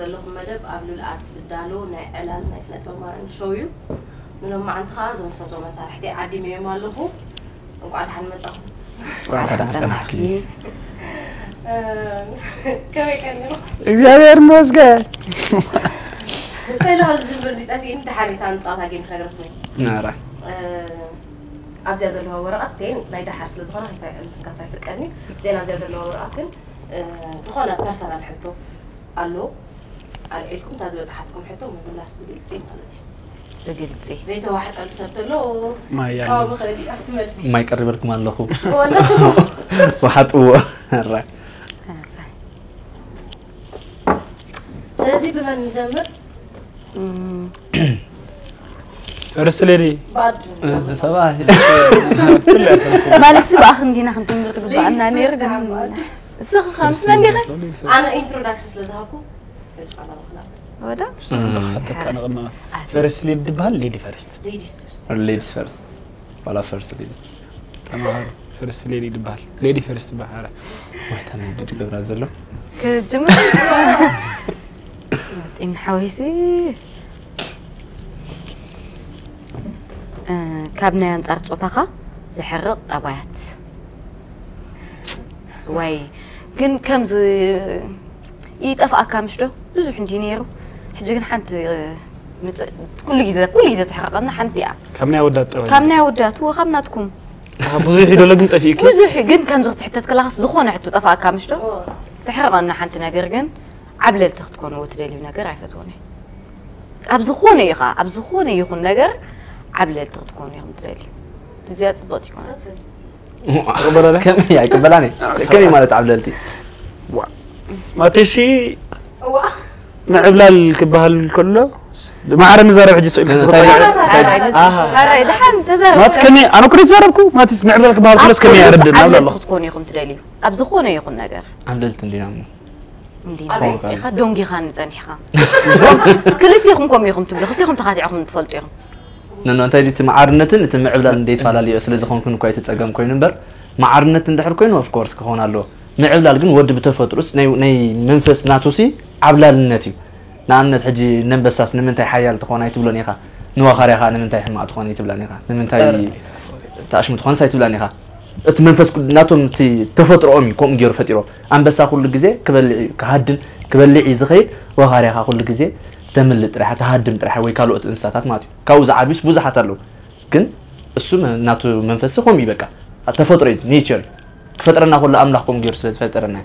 زلهم مدب قبلوا الأرتس الدالو نعلان ناس نتوما نشويو منهم ما انتخازوا نتوما صارحتي عادي مية مالهم وقعد حنمتهم وقعد حنحكي كمي كملوا إزاير موزقة تلاقوا الجبر دي تأفي امتحاني تانصاتها جيم خيرتني نارا أبزاز اللي هو ورقتين نايدا حرس لزغنا هيدا كفاية فكرني زين أبزاز اللي هو ورقتين دخلنا برسنا نحطه ألو على إلكم تازلوا تحتكم حطوا من الناس بقيتين خلاص بقيتين زيت واحد قالوا سبت له ما يعني أو بخلي أفتملت ما يقرب لكم الله هو الناس واحد هو الرأي سلازي بمن نجمع أرسلني. صباح. ما لسه بأخن دينا خنتم نرتب بعنا نيرجع. سخ خمس من دقيقة. أنا introduction لزهاكو. إيش أنا بخلات. وده. حتى كأنا قلنا. First lady بحال lady first. Ladies first. Ladies first. ولا first ladies. تمام. First lady بحال lady first بحالة. وحتى نبدي بالبرازيل. كجمل. إن حويسي. كابنا نزارت أتاقة زحرق أبات واي كن كم ز يتفق كامشلو لزوج إنجنيرو حجين حنت كل جزء تحرقنا حنتي كامنا ودات هو خمناتكم بزوجي دولا كنت أفيك بزوجي كن كم زغت حتى كلاس زخون حتى تفق كامشلو تحرقنا حنتنا قرقن عبلة تختكون وتريلينا قر عفتوني أبزخوني يخون نقر عبلة تكون يوم دريلي زيادة بطيء يكون قبلنا كم يعني قبلاني كم مالت عبلتي ما تشي ما عبلا الكبهال كله ما عارم زارب حجي سؤال هاي دحين تزارب ما تكني أنا كنت زاربكو ما تسمع عبلا الكبهال كله كم يعرف دنا عبلة تكون يوم دريلي أبزخونه يكون نجار عبلت اللي نامو مدينة خد دونجي خان زاني خان كلتي خمكم يوم تبلي خلتي خم تخاتي عم تفلتيهم لأنه أنت اللي تمعرنت اللي تمعبلا اللي يتفعل لي أصل إذا خون كن كويت تسقم كوين نبر معرنت ندحر كوين وأوف كورس كهون على له معبلا لكن ورد بتفترس ناي منفس ناتوسي عبلا للناتي نعم نتحجي نبساس نمنتي حيال تخون هاي تبلني خا نوا خاري خا نمنتي حماة تخون هاي تبلني خا نمنتي تعش متخون ساي تبلني خا تمنفس ناتوم تفتر أمي كم جير فترة أم بس أقول جزء قبل كهدن قبل عيز خير وخاري خا أقول جزء تملت راح تهدم راح ويكالو إنساتات ماتي كوز عابيس بوزة حتلو كن السوم ناتو منفسخ هم يبكى التفترة إز نيتشر فترة نقول لأملاكم غير سلسلة فترة نعم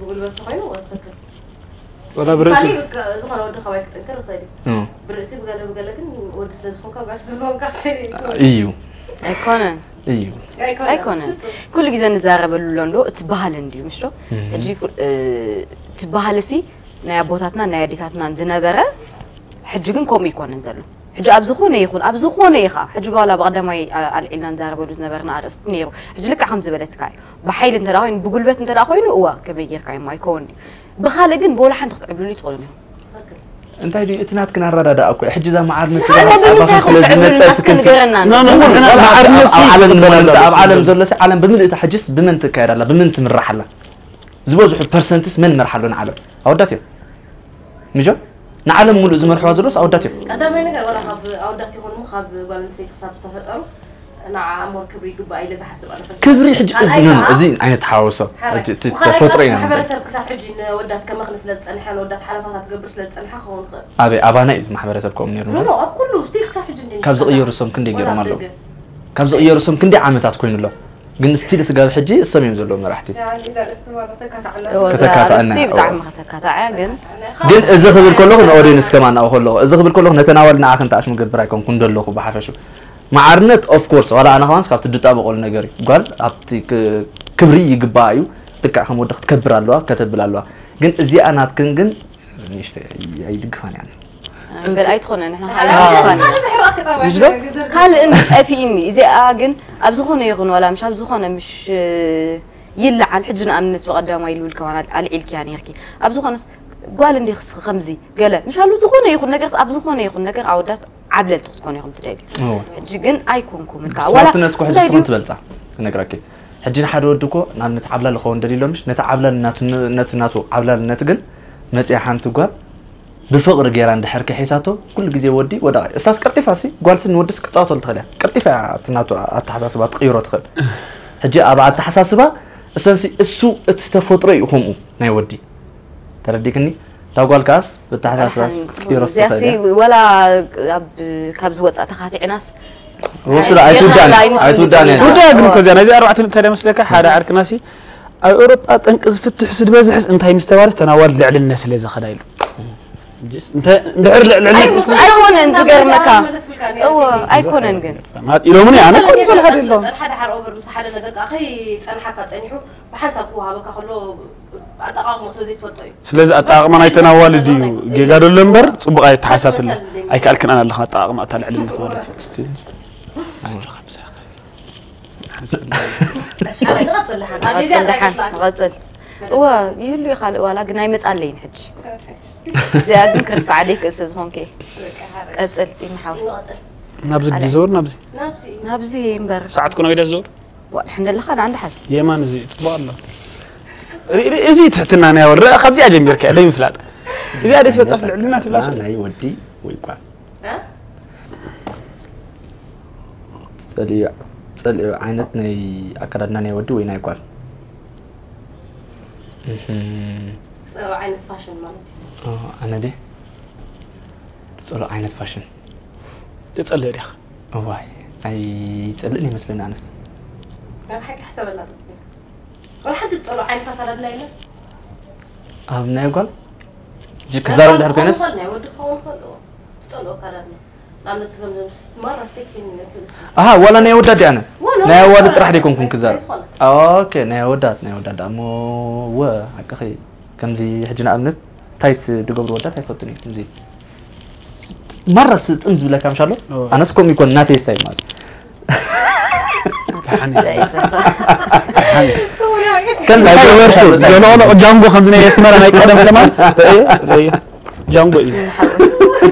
بقول بتخيل وأتذكر ولا برسم زمان ورد خوايك تذكر وخيري برسم بقال لكن ورد سلسلة خونك وقاش تزون كاستي إيو أيكونن كل جزء نزار باللوندو تبهل نديو مشتو أجي تبهل سي نيا بوتاتنا نيا ديتاتنا نزنبره حجكن كوم يكون نزلو حج ابزخونه يخا حج بالا بقدماي على الاعلان زاربو نزنبرنا ارستنيرو حج لك خمس بلتكاي بحيل انت راوين بقلبت انت راوين هو كبير كاي ما يكون بخالقن بولا حنت تقبلوني تقولني انت هدي اتناتكن الردادا اكو حج اذا ما عرفت عالم زلس عالم بمن تحجس بمن تكيرلا بمن تمرحلا زبوزو برسنتس من مرحلون عالم اوداتي ميجو نعلم مولو زمر حوازروس اوداتي قدامي نغير ولا خاب اوداتي هون مخاب قالن سي تخساب تفطر نع امور كبري قباي لزا حسب انا كبري حج ازن زين عين تحاوسه تفطرين حبر سب كساب حجي ودات كما خلص لتصنحان ودات حلفات تقبر لتصنحا خون ابي ابانا از محبر سبكم نير نو اب كله ستي كساب حجي كاب زقيرسم كندي غيرو مالو كاب زقيرسم كندي عامتات كوين له قلنا ستيل سجاب حجي الصميم زلوا مرحتي. يعني إذا استمرت كتعلّى. ستيل دعم كتعاقن. قل إذا خبر كلهم أورينس كمان أو خلوه إذا خبر كلهم نتناول نعاكن تعيش من قبراكم كن دلوه بحافشوا. معرنت أوف كورس ولا أنا خلاص كابت الدتاب وقولنا جري قال أبتك كبري قبايو تكع خمود دخت كبر الله كتب الله قل زي أنا تكنجن نشتى يدقفان يعني. بالأيدخون أنا هاي بالأيدخون قال إن أفيني إذا أجن أبزخون يغن ولا مش أبزخون مش يلا على الحجن أمنت وقدام ما يلول كمان على العيل يعني هركي أبزخون قال إني خص خمزي قال مش هالبزخون يغن نقص أبزخون يغن نقص عودات عبلة تكون يغن تلاقي جن أيكونكم من كا ولا تنسك واحد يسون تلتة نقرأك حجين حد ودكوا نتعبلا الخون دليلهم مش نتعبلا نت نت نتو عبلا نتجن متى حانت قال بفقر جيران ده حركة حساته كل جزء ودي ودا أساس كرتفاسي قال سن ودي سقطات ولا تخليه كرتفا تناتو التحساس بقى تغيره تخل هجاء بعد التحساس بقى أساسي السوء تتفطري وهم ناي ودي ترى ديكني تقول كاس بالتحساس بقى تغيره تخل ولا كابزوات أتخاتي عناس وصل عيتوداني تودا قبل كذا أنا جاء رأيت مثلا مسلك هذا عركناسي أوروبا تنقذ فتح سد بزحس أنت هي مستوارت أنا ورد لعل الناس اللي زخدايلو أنت دعر لعل الناس أيكون انزجر مكان أو أيكون انجن إلو مني أنا كنت ولا هذا إلو حدا حرقوا بس حدا نجد أخي أنا حكت أنيحو وحسبوها بك خلوا أتقام وسوزيت فطوي سلز أتقام أنا يتناول ديو جيجارو لمبر صبغة يتحسات اللي أيك ألكن أنا اللي أتقام أطلع لعل الناس ولد أنا غطل لحن غطل هو يقول لي خالق ولا قناي متقلين حج زياد مكرس عليك أستاذ هونكي غطل يمحاول نبزي تزور نبزي نبزي مبرر ساعتكم أقدر تزور الحمد لله خالد عند حسن يمان زي طبعا الله إزاي تحتنا أنا ولا خذ زي أجمل كذا دايم فلات إزاي أدري في تصل علمات الله لا يودي ويقع سريع عينتنا أكرنا نودو وين يقال. سؤال عينة فاشن مالتي. أنا دي. سؤال عينة فاشن. تسألني يا أخي. واي. أي تسألني مثل أنس. ما بحكي حسب الله. ولا حد تسأله عينة أكرنا ليلى. أبنا يقال. جيك زار الدهر كنس. نودو خوان فلو. تسأله أكرنا. أها ولا نيودات يعني نيودات راح يكون كم كذا أوكي نيودات أمو و هكذا كم زي حجنا أمنت تايت دقبل ودات هاي فتني كم زي مرة ست أمز ولا كم شالو أنا سكون يكون ناتي استاي مال كم زي ورثو جنونا جانبو خمسين يسمع أنا يقدم كمان رأي جانبو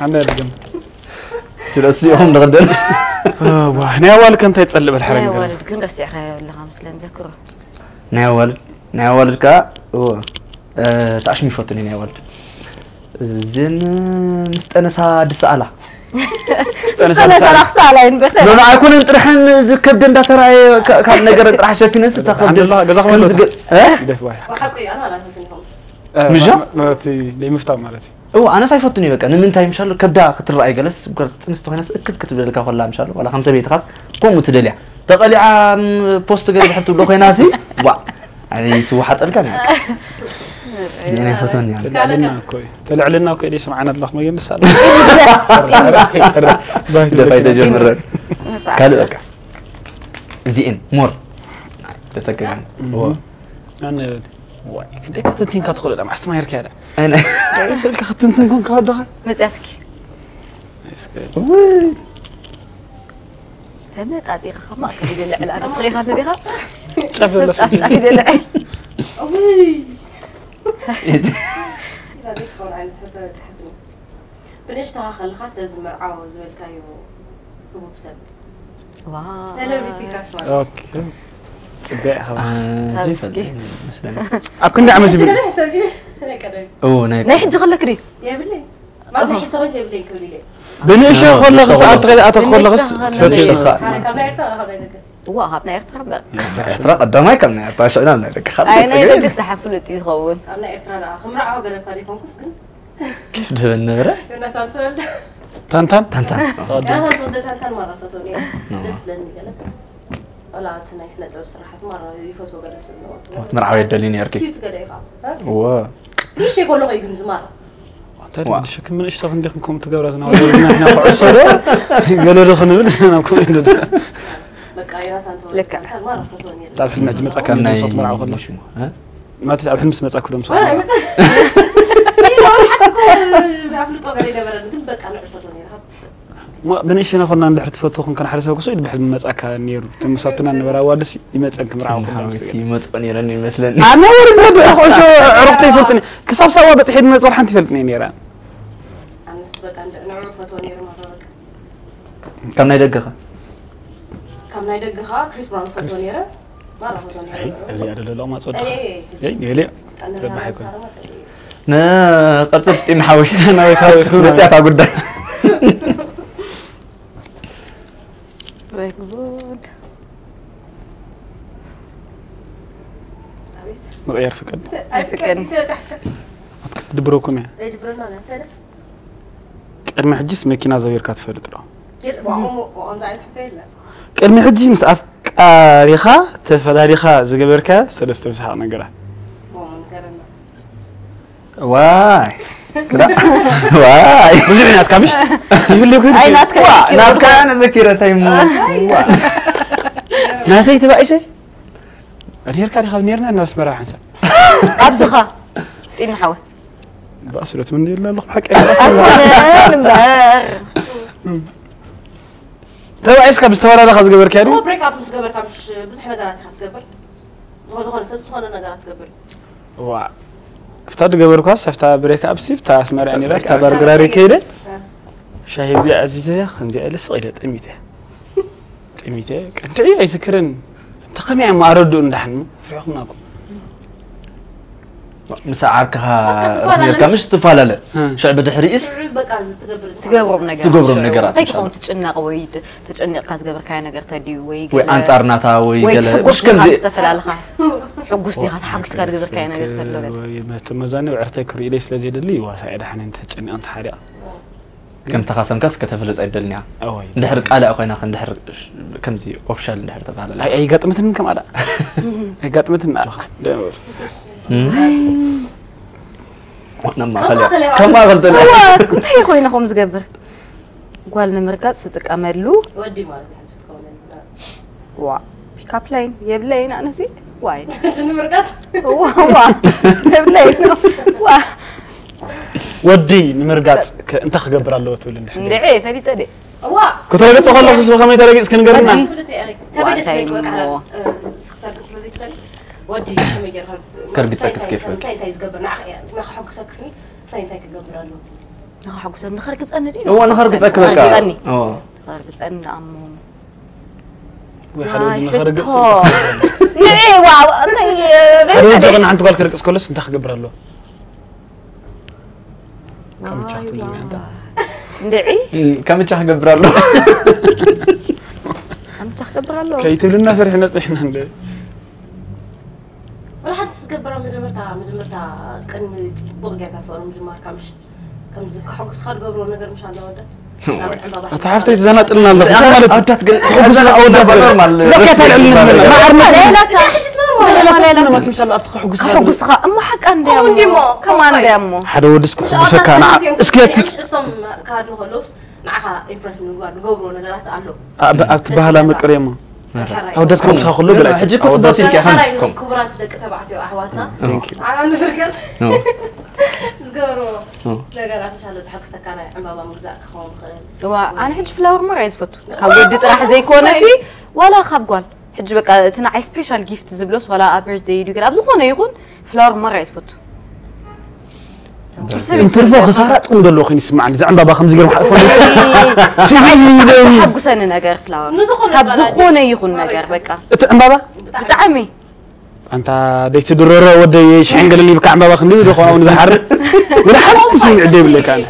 أنا أرجم. تلاسيهم نقدر. واه ناول كنت يتسلب الحركة. ناول كنت بس يخاف ولا خمس لين ذكره. ناول كا و تعشمي فوتني ناول. زين مستأنس هاد سأله. مستأنس على خسالين بس. لو نعكون أنت رحنا زكبدين ده ترى كان نقدر رح شايفين ناس تأخذ. عبد الله جزاك الله خير. ها؟ وحقي أنا على هذا. مجا؟ مالتي لي مفتاح مالتي. أو أنا سايفتني بقى أنا من تايم شالو كبدأ خطر رأي جلس قلت نستوي ناس كتب لك أخو الله مشالو ولا خمسة بيت خاص قوم وتدلع تقلع بوست قريب حتى بلوخي ناسي وا يعني توحد أركانك يعني فتوني يعني تلعلنا كوي ليش معنا الله ما يمس هذا ده فايدة جمرة كله بقى زين مر تتذكر هو أنا واي كده كتنتين كتقول لا ما استمر كده أنا تعرف شو اللي كتنتين كون كده متأكد وين تمام قاعدين خماك في العلا أنا صغيرة أنا بيها شفت في العلا وين سيلا بيتكون عن تحدي بنيش تأخر خاطر زمر عاوز بالكايو هو بسبب واو سيلبرتي كاشوان أوكي صدقها جيفل مثلا كنت عملت بيه انا حسابي انا كده اوه نايح تغلك لي يا بلي ما في حسابات يا بلي كل لي بنيش خلص اتخلص فتي واهبنا يختار يختار قدامك انا عطاش انا لك خلاص انا اللي استحفلت يزغون انا اختار خمره عو قال فريقهم كسكن كيف ده النبره انا تنتن تنتن تنتن انا ضد تنتن مره فتوني بس لاني قال ولا تنايس لا درس راحت مرة يفوتوا قلت له مرحبا يدليني أركي كيف تقول يقع واه ليش يقول له يجنز مرة تعرف شكل من إيش تفهم ديكم تقول أنا إحنا قعصرة قالوا له خلنا نبلش أنا كل ده بكايات أنتوا لك مرة فوتوني تعرف إن جمس أكلنا صوت مرة وخلنا شو ها ما تعرف حمس ما تأكلهم صوت بنشينا خلنا نلحق فوتوخن كان حرسه كسيد بحال مصاك نير تمساتنا نبرا وادس يمصك مرعو يمصني راني مثلا انا ورد اخو شو عرفتي يفلتني كساب سوا بتحيد مصور حنت يفلتني نير انا سبق انا عرفته نير ما درك كان يدغخا كان يدغخا كريس براون فوتو نير ما له فوتو نير اللي يدل له ما صدق اي ليه ربح يكون نا قطفت محاوش انا ويتاوي نصيحه على قدام good. ما يعرفك. يعرفك. تدبروكم يعني. تدبرونا أنا ترى. كأني حجز مكينا زوير كاتفرد ترى. وهم زعلت حتى لا. كأني حجز مسافة ريخة تفلا ريخة زجبركة سلست مسحة نجرة. واي. واي مش بنات كامش يقول لك اي نات كان نات كان ذكرى تيمور ناتي تبع شيء غير كان خبنيرنا الناس مراح حسب ابزخه ايه محاوه باسره من لا لخ حق انا مبهر تبع ايش كبس تورا لا خز جبر كاري بريك اب مس جبر كامش بزح نغرات خاتجبر وزخون سب سخون نغرات جبر وا فتاد جبر كاس فتا بريك اب سيف تا اسمر اني راك تبر غراري كيده شايب يا عزيزي خندي على صغيره قميته قميته انت اي يسكرن انت قمي ما اردو نحن فريقكم ناكم مسعركها يا كمش تفالله شعب دحريس بقى تغبروا نغيرات تغبروا نغيرات تايكون تتشنق وي تتشنق كاس غبر كاي نغير تدي وي انصارناتا وي قال مش كنزي تفلالها حقوستي حقوس كار غبر كاي نغير تدلو وي ما تمزاني وعرتي كري لي سلازي دلي واسعد حنين تتشني انت حارق كم تخاصم كاس كتفلت ايدلني اوي ندحر قال اخوينا ندحر كمزي اوفشال ندحر تفالله اي غطمتن كم ادا اي غطمتن دور كما قلت لك كنت هي خوينا خمس جبر قالنا مركز ستك املو ودي ما وا بيك اب لاين يبلين انا سي واي شنو مركز وا يبلين وا ودي مركز انت خجبر الله تقول لنا ندعي فري تدي وا كنت هي بتخلص بس خميت على كس كنغرنا تبي تسيك وقع سختار سلازي تخلي ودي كمي جرب كربيتسكس كيفك تاي تاي زغبرنا اخ ما حقسكسني تاي تاي كغبرالو اخ حقسن نخرجت انا دي هو نخرجت اكبرك اه خرجت انا عمو وحلو نخرجت نعي واو تاي رجعنا عند قال كركس كلش انت خغبرالو كم تشحت لي انت ندعي كم تشح خغبرالو عم تشح خغبرالو كيتب لنا فرحنا طحنا ندعي ولا حد تسكبر مجمرتها كان بوقع كفر مجمر كمش كمز كحق صخر قبره نقدر مش عندها ودت تعرفتي تزنت لنا الله زنت ودت انا او دبر مال زكيت العلم ما عرفنا لا ما تمشي على افتخ حق صخر حق صخر اما حق اندي امو كمان دمو حدا ودسك حسك انا اسكيت اسم كادو خلص معها امبرس من غار قبره نقدرات الله ابتبهلا مقريمه أودت كم سأخلو بلاد حجيك وتبصي كهانكم كبرات لك تبعتي وأحواتنا على نفركز زقروا لا قرأت مش على زحك سكانة عمامة مرزاق خون خلين وأنا حج فلاور ما عايز فوتو كودت راح زي كونسي ولا خاب قال حج بقى تنعي سبيشال جيفت زبلوس ولا أبرز دي يقول أبزخونه يكون فلاور ما عايز فوتو انت رفع خسارات قوم دلو خليني اسمعني زعم بابا خمس جرام حق فلان حق سنه نجار فلاور كبزخونه يخون نجار بقى عم بابا بتعمي انت ديت درره ودي شحن قال لي بك عم بابا خندي دخوا ونزحر ولا حرام سمع دي بالله كان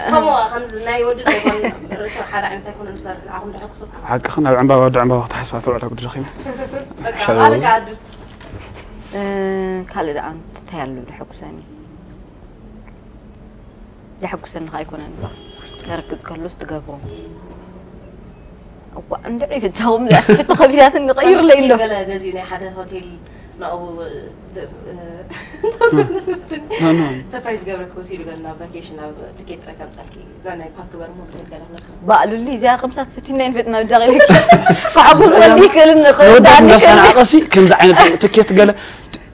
خمس لا يود يكون رسو حاره انت تكون مسار عم تحكسوا حق خنا عم بابا عم بابا تحسوا تروح لك دخيمه بقى على قاعد قال لي انت تيالو لحكساني لحقسن هايكون انبا كركز كلوس تقبرو او عندي في تاوم لاسبت خبيات نغير ليلو قال غازيني حدا هوتيل ناو نو نو سربرايز قبرك وسيلو قالنا فاكيشن تيكيت راكم صالكي رانا باك برمو بتقال لنا قالوا لي زي خمسات فتنين فتنا بجغلك فعقوس رديك لنا خدعني انا عقسي كم زعينه تيكيت قال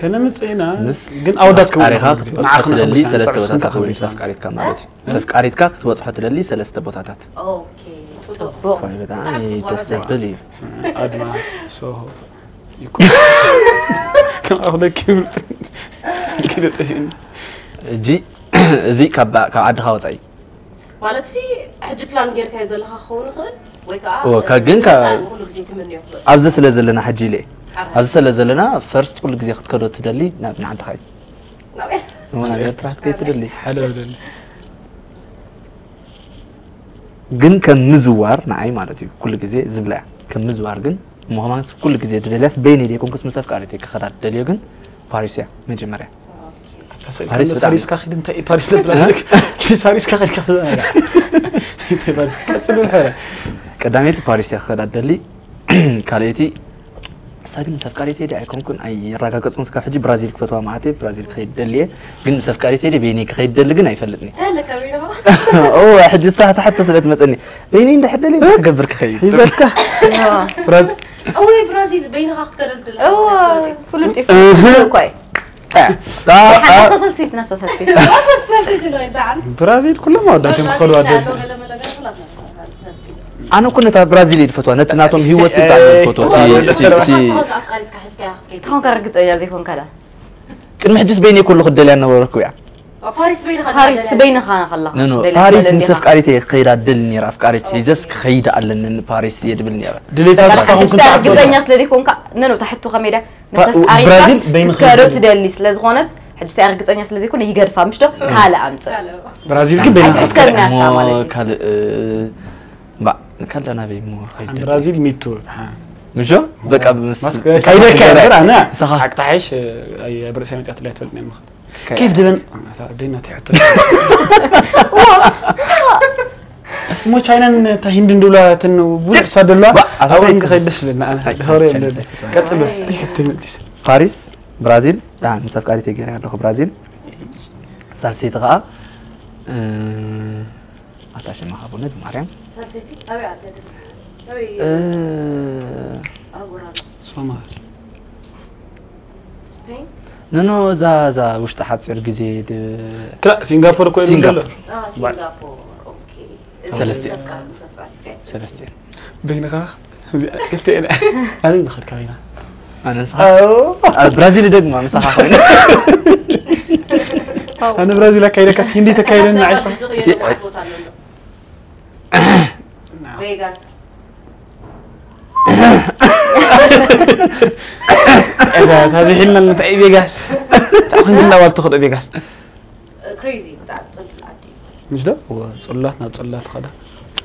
كنا متسينا بس جن أودك عريقات نعقل اللي سلست بوتات قبل سفك عريقك مالتي سفك عريقك توضحت اللي سلست بوتات أوكي طبق يعني تسبلي أدمع سو يكون كان أخذك كبر كده تجين جي زي كبا كعد خاوتي مالتي حج بلان غير كايزو لها خون غير وكجنك أبزس لازلنا حجي لي أبزس لازلنا فرست كل جزء خد كروت تدلي نبي نعند خاي وانا بيت راح كي تدلي حلو تدلي جن كم مزوار نعي مالتي كل جزء زبلة كم مزوار جن مهما كل جزء تدليس بيني ديكم قسم مسافة عريتي كخدار تدلي جن فارسيا من جمرة فارس فارس كأخذ أنت فارس لبلادك كيس فارس كأخذ كذا كتسلون حرة كداميت باريس يا خالد دللي كاليتي صار مسافكاري تيدي عليكم كن أي رجع كتسون سكحجي برازيل كفتوى معتي برازيل خيد دللي جن مسافكاري تيدي بيني خيد دللي جن يفلتني هلا كمينه أوه حجي الساعة حتى سلت مسأني بيني ده حد اللي قبر خيد يزكى برازيل أوه برازيل بيني خاخ كرد دللي أوه فلتي فلتي كوي حتى سلسيت نفس سلسيت نفس سلسيت اللي دعم برازيل كلهم عندهم خلوة أنا كنت برازيلي الفتوى نتناتهم هو سبعة الفتوى تي تهون كاركت يا زي هون كلا كن محجز بيني كل خد لي أنا وراك ويا باريس بين خلا باريس بين خلا نو باريس مسف كاريتي خيرات دلني رف كاريتي زس خيدا على إن باريس يدبلني رف دليتها بس كنت كاركت يا ناس لري كونك نو تحتو خميرة برازيل بين خلا كاركت دلني سلزغونت حجز كاركت يا ناس لري كون هي قرفة مشتو كلا أمت برازيل كبين خلا كلا با نكلنا بيمور خيدي برازيل ميتو مشو بك كايدا كايدا انا صح حق تعيش اي برسمه تاعت اللي تفلتني المخ كيف دبن دينا تحت مو تشاينا تاع هند دوله تنو بوع صدله اول كخيدش لنا انا هوري كتب تحت باريس برازيل تاع مسافكاري تيغير يالو برازيل سالسيت غا أتاشي ما خابوني بماريم. سالسيتي أبي عدد. أبي. أبو راد. سوامار. سبين. نو زا زا وش تحت سير جزيد. كلا سنغافورة كويس. سنغافورة. سنغافورة أوكي. سلستين. سلستين. بينك قلت أنا أنا نخد كمينا. أنا صح. البرازيل ده ما مسح خاين. أنا برازيل كايدا كاس هندي تكايدا نعيسة. فيغاس هذه حلنا نتاع فيغاس تاخذ لنا وتاخذ فيغاس كريزي تاع تصلي العادي مش ده هو صلاتنا بصلات خدا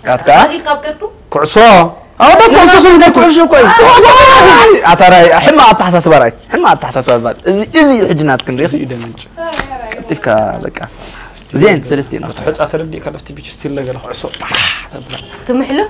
قعدت هذه كابتو كعصا هذا كعصا شنو ده كعصا كويس عطراي حما عطحساس براي حما عطحساس بعد ازي حجناتكم ريخ يدمج كيفك بقى زين سلستين بتحط اثر دي كلفتي بيجستيل لا غير عصور تمحله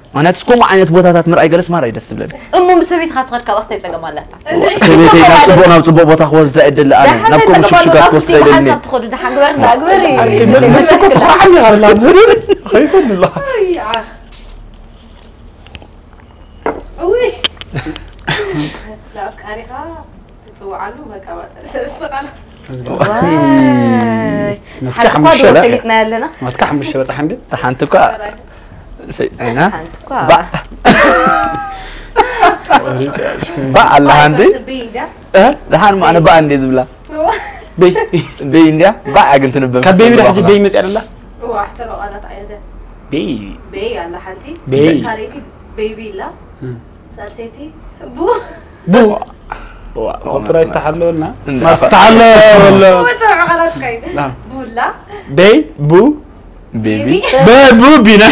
أنا تسكون عينة بوتات مرأي جلس ما رأي دست بلاد. أمم سبيت خاطر كواسطة تجمالات. سبيتي كتبونا وتبوا بتخوز لا إدل أنا. نبكون مش شجع كوسلا إدلني. تخرج ده حجور ده حجوري. كمل مسكوا صحاني على الغرير. خير الله. أوي. لا كاريها تسوي علو بكواتر سبستقال. ما تكحم الشباب. ما تكحم الشباب تحندي. تحندك. أنا بع بع الله عندي لحن ما أنا بع عندي زبلة بي بي إنديا بع عندنا بيم كبيم رح جي بيم مسألة واحترق غلط عيادة بي بي على حالتي بي قالتي بيبي لا سالتي بو بو وقرأ تحللنا ما تحلل ولا هو ترى غلط كاين بو لا بي بو بيبي بي بو بينا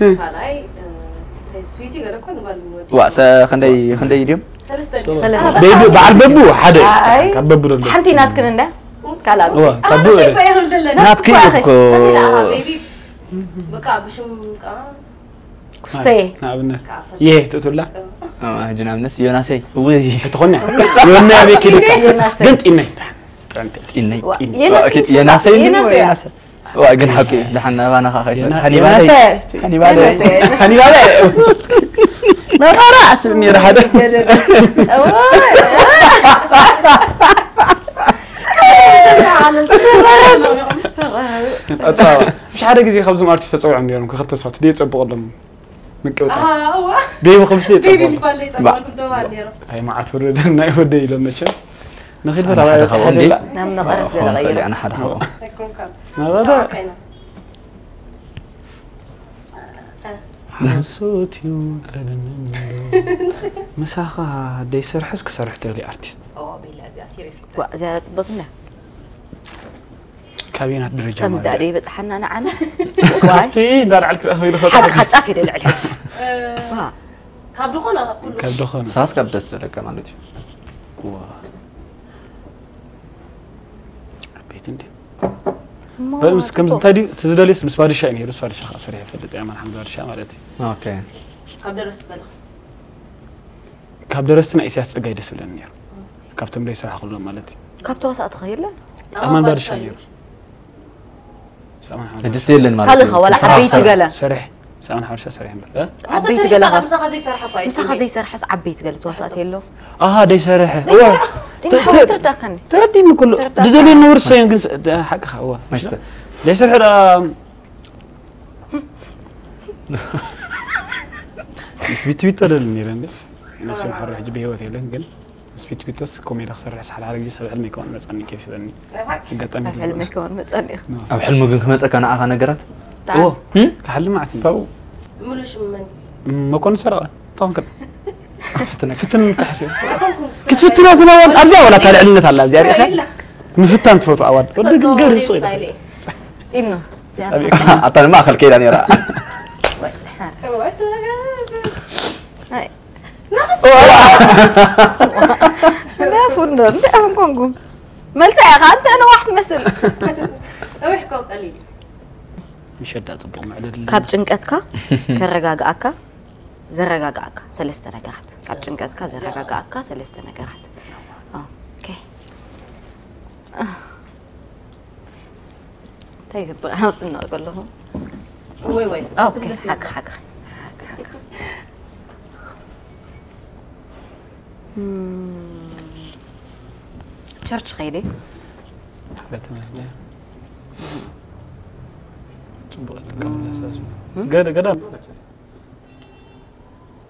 هلاي سويتي قالك كون قال واسا خندي خندي اليوم ثلاثة بيبو بعد بيبو حدا كان بيبو حنتي ناس كنندا كلا قلت طبو نات كيكو بيبي بقى بشم كاستي نابنا يه تقولها اه جناب ناس يوناسي وي تخنى يونا بك بنت اني انت اني يوناسي يوناسي وأجن حكي دحنا وانا خايف حنيبالي حنيبالي حنيبالي ما قرأت مني رحد أتصور مش حدا كذي خمسة مرات تتصور عندي أنا كخطة صوت دي تصبغ لهم من كوتا بيبي خمسة دي تصبغ هاي ما عتبر لنا يودي لما شاف نخيل بس على الحلقة نعم نقرأ الغير أنا حدا هو هذا صوتي وأنا مساخة ديسر حسك صرحت لي أرتيست أو بالله سيريس وزارة بطنة كابينات بالرجال خمس دقايق بتحنا أنا عنا عرفتي دار عليك الأخير حرك خطافي للعلحة كابلو خنا كابلو خنا ساس كاب دستر كمان لدي بيتندي بس كم زنتادي تزداد ليس بس فارشة يعني بس فارشة خسرة فلت أيام الحمد لله شام عادتي. أوكي. قبل رست بنا. قبل رستنا إسياس جاي دسولني يا. كابتن ليس راح خلوه مالتي. كابتن واسع تغير له. أمان بارشة يا. سامان حاول. دسولن مالتي. خلخه ولا عبيت قلا. سرح. سامان حاول شو سرح بلا. عبيت قلا. مسخة زي سرحة كويس. مسخة زي سرحة عبيت قلا توصلت له. آه دي سرحة. ترديني كله دليل نور سين حق هو ليش الحرام بس بتويتر للنيران نفسي محرح جبيه وتيلنقل بس بتويتر كومي اخسر رح على رجلي سبع حلمي كون متعني كيف يبني قطعني حلمي كون متعني او حلمي كون متعني انا اغا نقرات اوه كحلم معتي تو ملوش من ما كون سرقه طنكر فتنة فتنة تحسين كنت فتنة زمان أرجع ولا طالع لنا طالع زيارة أخي مفتن تفوت أول ودك قري صويل إنه أعطاني ما أخل كيلاني رأى لا فندق لا هم كونجو ملتقى أنت أنا واحد مثل أو يحكوا قليل مش هدا تبغى معدل كابتشنك أتكا كرجاج أكا زرقاقاك ثلاثة نجاحات كابتن قدك زرقاقاك ثلاثة نجاحات اوكي طيب خلاص نقول لهم وي وي اوكي حق حق تشرش خيري حبيت مثلي تبغى تكمل اساس قدام قدام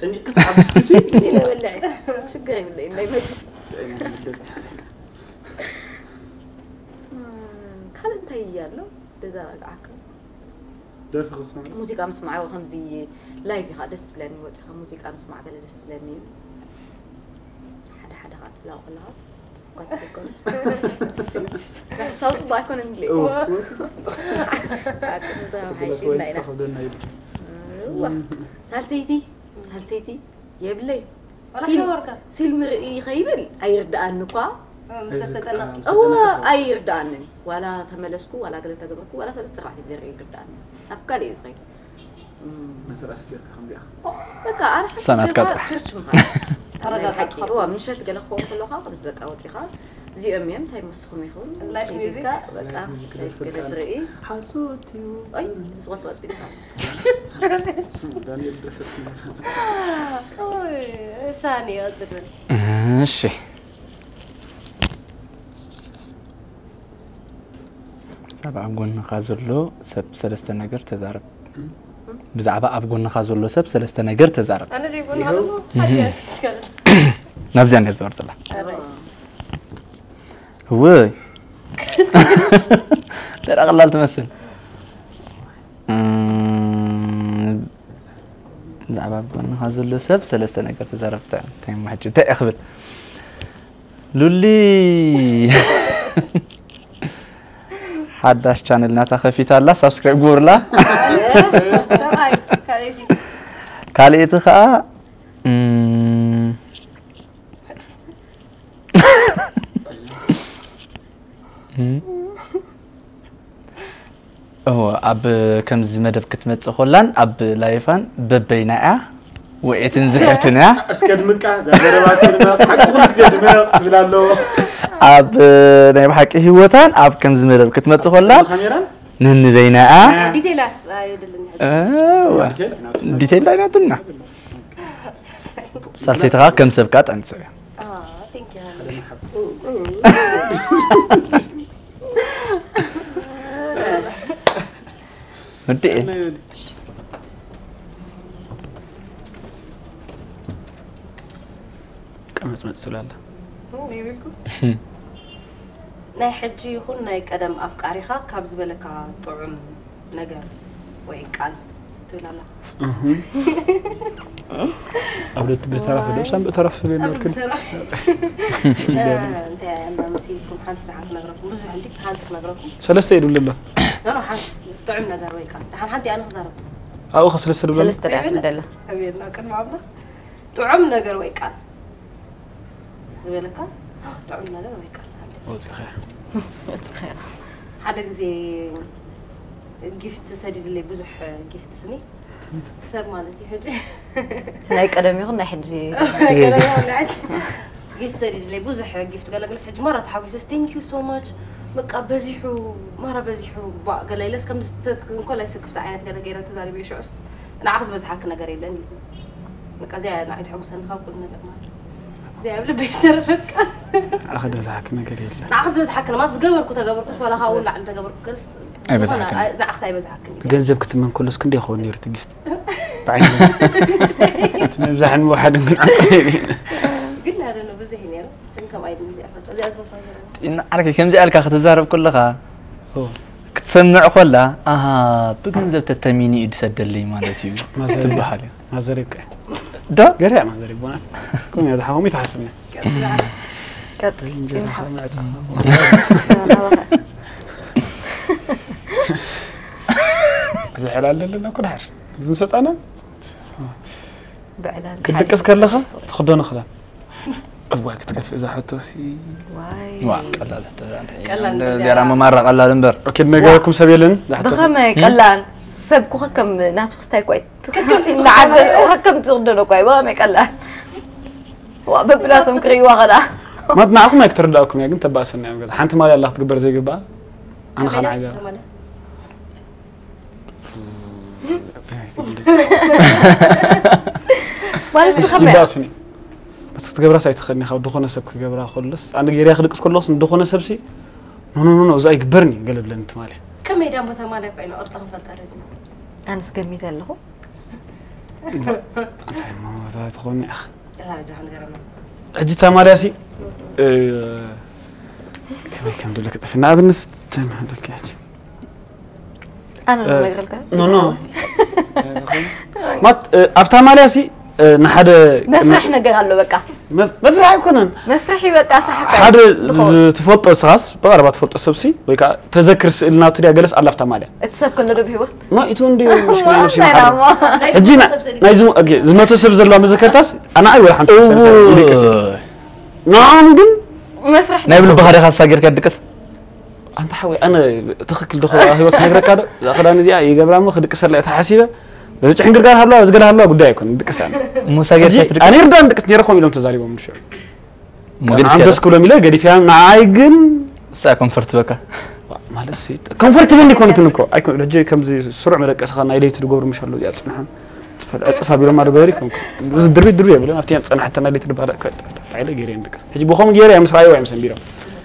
تجني قطعة بسكسي لا ولعت شقري ولا إني ما كان أنت يالو تزارق عكا دافع خصنا موسيقى مسمعة وخمزي لايفي هذا السبلاني وجهها موسيقى مسمعة قال السبلاني حدا غات لا ولا قد تكون صوت باكون إنجليزي أكون زاو حيشين لنا والله سالتيتي سالتيتي يا بلي فيلم يخيبل أيرداني كوا أو أيرداني ولا تملسكو ولا قلت أجبركو ولا سلست راح تقدر يرداني أبكر يزغي ما ترى أسكت خم بيا بكا أنا حسيت سنة كبر هو مش هتجلى خو كل خا قبل بقى أوتي خا زي أميم تاي مسخم يخون الله يخليك بقى كده ترقي حاسوتي أي سوا سوا أوه ثانية أتذكر ماشي سبعة بقولنا خازلو سب سلست نجر تزارب بزعبة أبقولنا خازلو سب سلست نجر تزارب أنا اللي بقول خازلو حليا كذا نبزين هزار صلاح هو ترى غلال تمثل بزعبة بقولنا خازلو سب سلست نجر تزارب تاع تيم واحد جد تأخبر لولي حداش قناة ناتا خفيت الله سبسكرايب غورلا كاليت خا هو اب كم زي مدب كتمص خلان اب لايفان ببيناء ويتن زهرتنا اسكدمك زبرباتي حقوق زيد ما بلالو اب ناي بحق هوتان اب كم زمرب كتمص خلال نن بيناء ديتيل اس يدلني ديتيل لايناتنا سالسيت غا كم سبكات انت سبع ثانك يو مدي كمت متسلال نيويكو ناي حجي يكون ناي قدم افكاري خا كاب زبلكا طعم نجر وي قال تبلالا ابلت بتعرف دوسان بتعرف لي ممكن انت انا مسيكم حنت عند نغركم بزح عندك حنت نغركم ثلاثه يدول الله انا حنت طعم نجر وي قال حنت انا خزرت او خسلسر بالله ثلاثه دعات مدله ابينا كان معبنا طعم نجر وي قال زبلكا طعم نجر وي قال هذا زي جيفت سديد اللي بزح جيفت سني تسمع مالتي حجي هيك قدامي غنى حجي جيفت سديد اللي بزح جيفت قال لك لسه حج مره تحاول ثانك يو سو ماتش بقى بزحو مره بزحو بقى قال لي لسه كم كل لا يسكفت عينات قال غير تزاري بيشعس انا عاوز بزحك نغير يلني بقى زي انا عيد حوسن خاف كلنا تمام زي قبل بيسترفك اخذ بزحك ما قال يلا نعخس بزحك انا ما زغبركو تغبركو ولا هقول لا انت غبركو كلس اي بزحك نعخس اي بزحك جنزبك تمن كلس كندي خوني يرتجست بعين تمزح ان واحد من عقلي قلنا انا بزهني يا تنكم عيد من زي افات زي افات ان عركي كم زي قالك اخذ تزارب كلها هو كتسمع كلها اها بجنزب تتميني يدسدلي مالتي ما تبحالي ما زرك ده قريع ما زري بونات كون هذا حومي تحسبني كاتل يمكن حومي زعلان لنا كل حاجه لازم سطانا بعلان كدكس كلخه تخدون خلا ابوك تكف اذا حطوا سي واي قلال قلال زي راما مره قلال امبر اكيد ما جاكم سبيلن دخمه قلال سبكو حكم ناس وستاي كويت حكم لعب وحكم تردلو كوي وما يقلا وببلاتهم كري وغدا ما معكم ما يكترداكم يا جنت باسن يا جنت حنت مالي الله تكبر زي قبا انا خان عجا بارس خبر بس تكبر سايت خدني خا دخونه سبك قبرا خلص انا غير ياخذ قص كلوس دخونه سبسي نو نو نو زي كبرني قلب لنت مالي كم يدام بثمانك بين أرطهم فتردنا؟ أنا سكميت له. أنت ما هذا تقولني أخ. لا جهان قرنا. أجيت أماري أسي. كم دولك تفنى بالنس تم هذولك يحكي. أنا ما يغلط. نو نو. ما أفتح أماري أسي نحد. مفرحنا قال له بكا. مفرح يكونن. مفرحي بكا صح. حد تفوت أساس بقرب تفوت أسبسي ويك تذكر سئلنا تري أجلس على فتح ماله. تسب كل ربي هو. ما يتون دي مشكلة مشي معه. هجينا نايزو أوكي زي ما تسب زلوا مذكرتاس أنا أول حنت. نعم جن. مفرح. نايبلو بحر خاص ساجر كدكس. أنت حوي أنا تخك الدخول هو تنقرك هذا. أخذ أنا زي أي قبل ما خدك سر لا تحسيبه. لكن أنا أقول لك أنا أقول لك أنا أقول لك أنا أقول لك أنا أقول لك أنا أقول لك أنا أقول لك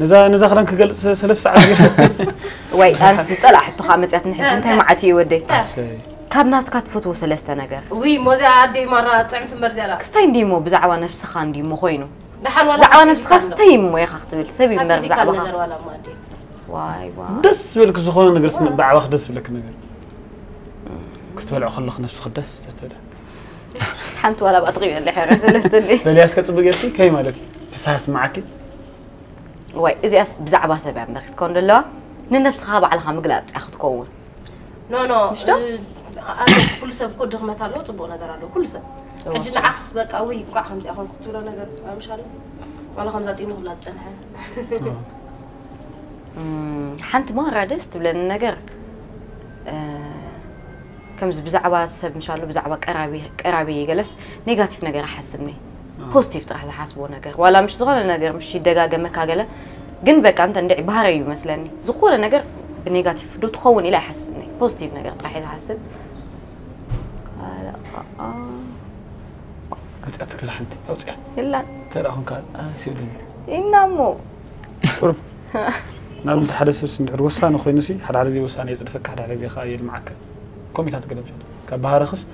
نزا خلنا نقول ثلاث ساعات وي أنا سأل أحد تخامس أتنحج أنت معتي ودي كابنات كتفوت وسلست نجار وي موزع عدي مرة طعمت مرزلة كستين ديمو بزعوا نفس خان ديمو خوينو بزعوا نفس خاستين ويا خاطبل سبي مرزع ولا واي واي دس بالك زخون نجلس نباع واخد دس بالك نجار كنت بلع خلخ نفس خدس تستدع حنت ولا بأتغير اللي حرس سلستني بلي أسكت بقيتي كي مالتي بس هسمعك وي إذا أس بزعبة سبع مركت كون دلوا ننفس خاب على خام قلاد أخذ كون. نو. مش ده؟ كل سب كل دخمة تلو تبون هذا رادو كل سب. أجد عكس بقى قوي بقى خمسة أخون كتير أنا قلت مش عارف والله خمسة تينو قلاد تنحى. حنت ما رادست بل النجر. كم بزعبة سب إن شاء الله بزعبة كرابي جلس نيجاتيف نجر حسبني. بوستيف تروح لحاسبه نجر ولا مش صغير نجر مش دقاقة مكاجلة. جن بك أنت عندي عبارة مثلاً زخورة نجر بالنيجاتيف دو تخون إلى حسني بوزيتيف نجر راح يتحسن أنت أترك لحد أو تسع إلا ترى هون كان سيد إنه مو قرب نعم تحدث بس نحر وسان أخوي نسي حد على ذي وسان يزرف كحد على ذي خايل معك كم تحت قلبش كبهارة خص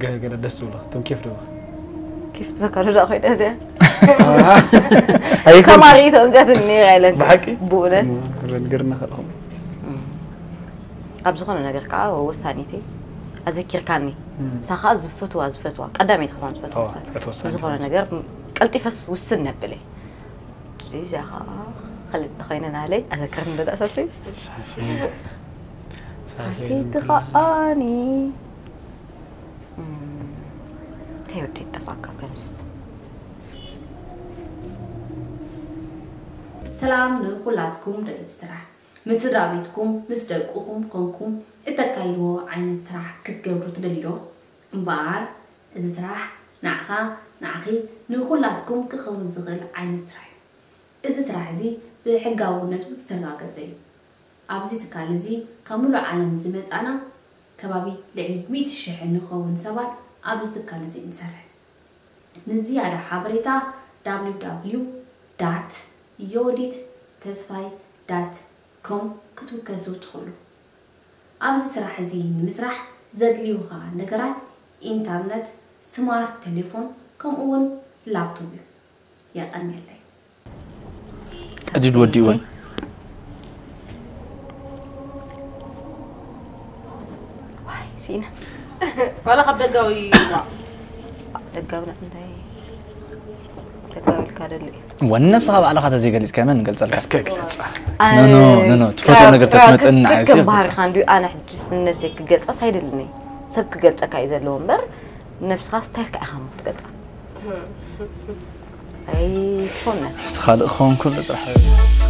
جا دست ولا تم كيف دوا كيف تبكر أخوي نسي كماري سمجت النير على بحكي بوله رنجرنا خلهم أبزخنا نجر كعو هو سانيتي أذكر كاني سخاء زفتوا قدامي تخون زفتوا أبزخنا نجر قلتي فس والسنة بلي تري زخاء خلت تخينا علي أذكرني بدأ أساسي سيد خاني تيودي تفكر كمس سلام نخلاتكم رأي السرعة مثل رابيتكم مثل دقوكم كونكم اتكايلو عين السرعة كتقبرو تدليلو مبعار إذا سرعة نعخي نخلاتكم كخون الزغل عين السرعة إذا سرعة زي بحقاونات وستراغة زيو أبزي تكالي زي كاملو عالم زمت أنا كبابي لعلي 100,000 نخون سبات أبزي تكالي زي نسرع نزيارة حابريتا www.yodit-tesfai.com كتوكزو تخلو أبز سرح زين مسرح زدليوها نقرات إنترنت سمارت تليفون كم أول لابتوب يا أمي الله أديد ودي وين واي زينة ولا خب دقاوي دقاونا انتهي والنفس غاب على خاطر زي قالت كمان قالت لك اسكت نو تفوتوا نقدر تتمتع عايز كبار خاندو انا حجست نفسي كقلت بس هيدلني سبك قلت كاي زلو مر نفس خاص تاعك اهم تقلت اي فن تخلق خونكم بالحبيب